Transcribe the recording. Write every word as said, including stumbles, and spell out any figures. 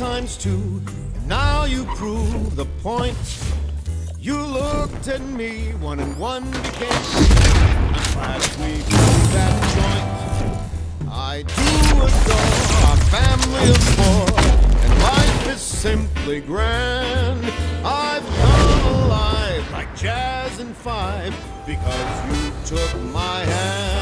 times two, and now you prove the point. You looked at me, one and one became two. Last week was that joint. I do adore our family of four, and life is simply grand. I've come alive like jazz and five, because you took my hand.